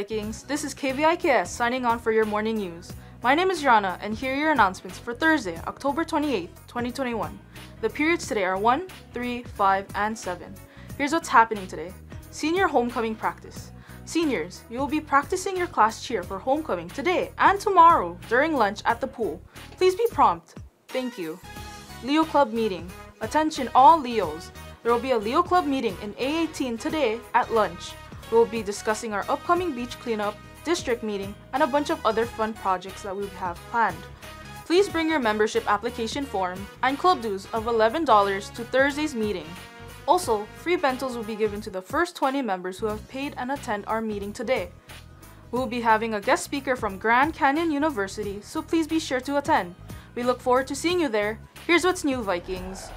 Vikings. This is KVIKS signing on for your morning news. My name is Yana, and here are your announcements for Thursday, October 28, 2021. The periods today are 1, 3, 5, and 7. Here's what's happening today. Senior homecoming practice. Seniors, you will be practicing your class cheer for homecoming today and tomorrow during lunch at the pool. Please be prompt. Thank you. Leo Club meeting. Attention all Leos. There will be a Leo Club meeting in A18 today at lunch. We will be discussing our upcoming beach cleanup, district meeting, and a bunch of other fun projects that we have planned. Please bring your membership application form and club dues of $11 to Thursday's meeting. Also, free bentos will be given to the first 20 members who have paid and attend our meeting today. We will be having a guest speaker from Grand Canyon University, so please be sure to attend. We look forward to seeing you there. Here's what's new, Vikings.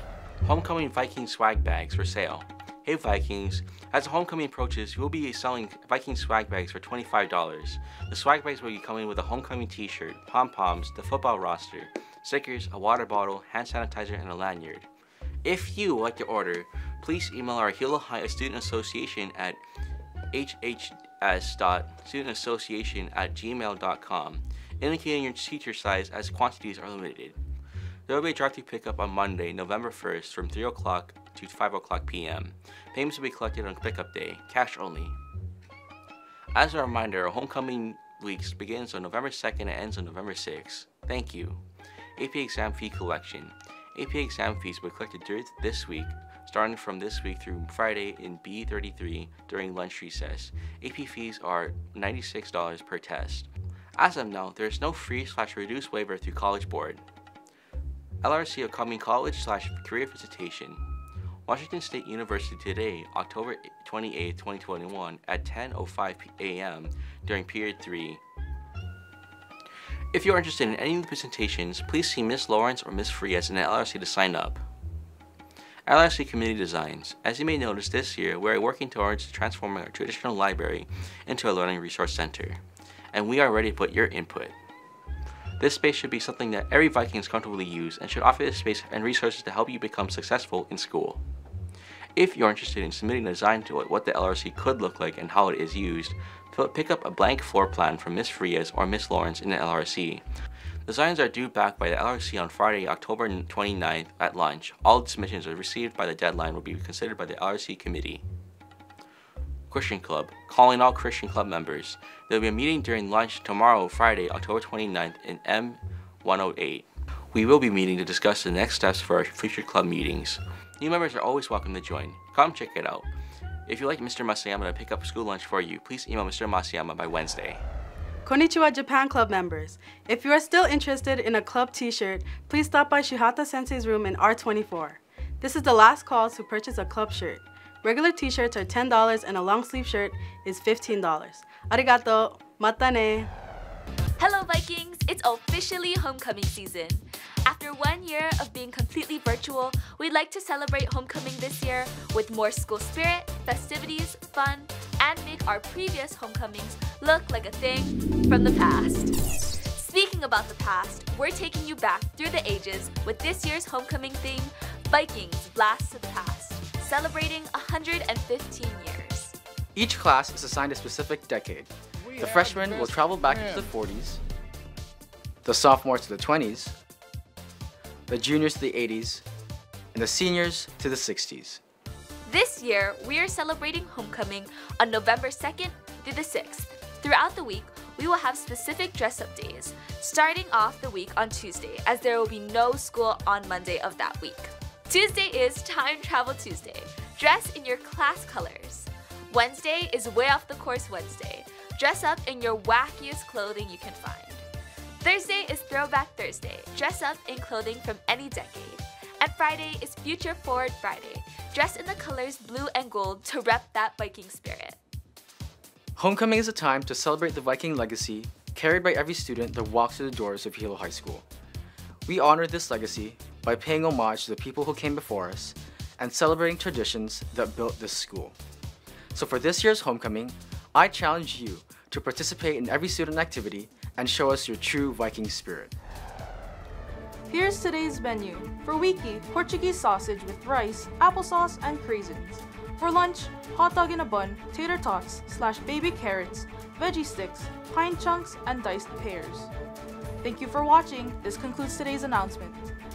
Homecoming Viking swag bags for sale. Hey Vikings, as the homecoming approaches, you will be selling Viking swag bags for $25. The swag bags will be coming with a homecoming t-shirt, pom-poms, the football roster, stickers, a water bottle, hand sanitizer, and a lanyard. If you would like to order, please email our Hilo High Student Association at hhs.studentassociation@gmail.com, indicating your teacher size as quantities are limited. There will be a drive-thru pickup on Monday, November 1st from 3 o'clock to 5 o'clock p.m. Payments will be collected on pickup day, cash only. As a reminder, our homecoming weeks begins on November 2nd and ends on November 6th. Thank you. AP exam fee collection. AP exam fees will be collected during this week, starting from this week through Friday in B33 during lunch recess. AP fees are $96 per test. As of now, there is no free/reduced waiver through College Board. LRC upcoming college/career visitation. Washington State University today, October 28, 2021 at 10:05 a.m. during period 3. If you are interested in any of the presentations, please see Ms. Lawrence or Ms. Frias in the LRC to sign up. LRC community designs. As you may notice, this year we are working towards transforming our traditional library into a learning resource center, and we are ready to put your input. This space should be something that every Viking is comfortably use and should offer this space and resources to help you become successful in school. If you're interested in submitting a design to what the LRC could look like and how it is used, pick up a blank floor plan from Ms. Frias or Ms. Lawrence in the LRC. Designs are due back by the LRC on Friday, October 29th at lunch. All submissions are received by the deadline will be considered by the LRC committee. Christian Club, calling all Christian Club members. There will be a meeting during lunch tomorrow, Friday, October 29th in M108. We will be meeting to discuss the next steps for our future club meetings. New members are always welcome to join. Come check it out. If you like Mr. Masayama to pick up school lunch for you, please email Mr. Masayama by Wednesday. Konnichiwa Japan Club members. If you are still interested in a club t-shirt, please stop by Shihata Sensei's room in R24. This is the last call to purchase a club shirt. Regular t-shirts are $10 and a long sleeve shirt is $15. Arigato, Matane. Hello Vikings, it's officially homecoming season. After 1 year of being completely virtual, we'd like to celebrate homecoming this year with more school spirit, festivities, fun, and make our previous homecomings look like a thing from the past. Speaking about the past, we're taking you back through the ages with this year's homecoming theme, Vikings Blast to the Past, celebrating 115 years. Each class is assigned a specific decade. The freshmen will travel back into the 40s, the sophomores to the 20s, the juniors to the 80s, and the seniors to the 60s. This year, we are celebrating homecoming on November 2nd through the 6th. Throughout the week, we will have specific dress-up days, starting off the week on Tuesday, as there will be no school on Monday of that week. Tuesday is Time Travel Tuesday. Dress in your class colors. Wednesday is Way Off the Course Wednesday. Dress up in your wackiest clothing you can find. Thursday is Throwback Thursday. Dress up in clothing from any decade. And Friday is Future Forward Friday. Dress in the colors blue and gold to rep that Viking spirit. Homecoming is a time to celebrate the Viking legacy carried by every student that walks through the doors of Hilo High School. We honor this legacy by paying homage to the people who came before us and celebrating traditions that built this school. So for this year's homecoming, I challenge you to participate in every student activity and show us your true Viking spirit. Here's today's menu. For Wiki, Portuguese sausage with rice, applesauce, and craisins. For lunch, hot dog in a bun, tater tots, / baby carrots, veggie sticks, pine chunks, and diced pears. Thank you for watching. This concludes today's announcement.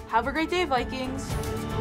Have a great day, Vikings!